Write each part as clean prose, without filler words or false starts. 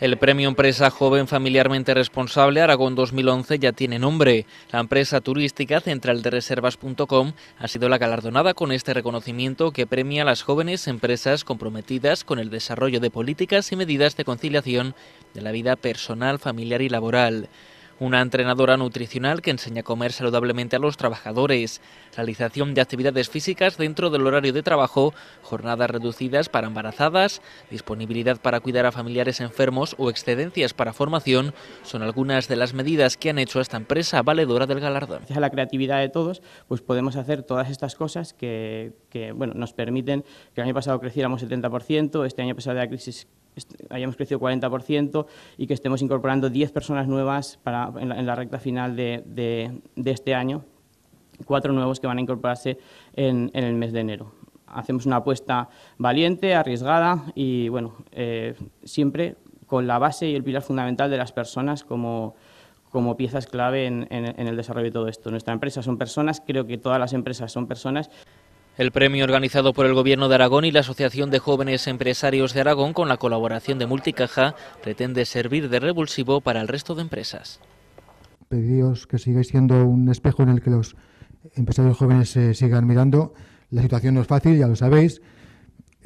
El premio Empresa Joven Familiarmente Responsable Aragón 2011 ya tiene nombre. La empresa turística centraldereservas.com ha sido la galardonada con este reconocimiento que premia a las jóvenes empresas comprometidas con el desarrollo de políticas y medidas de conciliación de la vida personal, familiar y laboral. Una entrenadora nutricional que enseña a comer saludablemente a los trabajadores, realización de actividades físicas dentro del horario de trabajo, jornadas reducidas para embarazadas, disponibilidad para cuidar a familiares enfermos o excedencias para formación, son algunas de las medidas que han hecho a esta empresa valedora del galardón. Gracias a la creatividad de todos, pues podemos hacer todas estas cosas que nos permiten que el año pasado creciéramos 70%, este año, a pesar de la crisis, hayamos crecido 40% y que estemos incorporando 10 personas nuevas en la recta final de este año, 4 nuevos que van a incorporarse en el mes de enero. Hacemos una apuesta valiente, arriesgada y siempre con la base y el pilar fundamental de las personas como piezas clave en el desarrollo de todo esto. Nuestra empresa son personas, creo que todas las empresas son personas. El premio organizado por el Gobierno de Aragón y la Asociación de Jóvenes Empresarios de Aragón con la colaboración de Multicaja pretende servir de revulsivo para el resto de empresas. Pediros que sigáis siendo un espejo en el que los empresarios jóvenes se sigan mirando. La situación no es fácil, ya lo sabéis.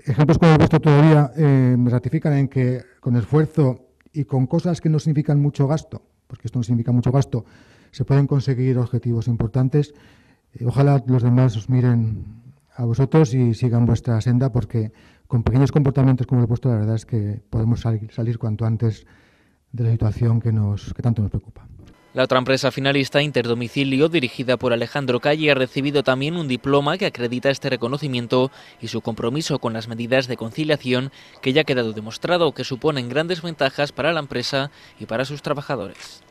Ejemplos como el vuestro todavía me ratifican en que con esfuerzo y con cosas que no significan mucho gasto, porque esto no significa mucho gasto, se pueden conseguir objetivos importantes. Ojalá los demás os miren a vosotros y sigan vuestra senda, porque con pequeños comportamientos como lo he puesto, la verdad es que podemos salir cuanto antes de la situación que tanto nos preocupa. La otra empresa finalista, Interdomicilio, dirigida por Alejandro Calle, ha recibido también un diploma que acredita este reconocimiento y su compromiso con las medidas de conciliación, que ya ha quedado demostrado que suponen grandes ventajas para la empresa y para sus trabajadores.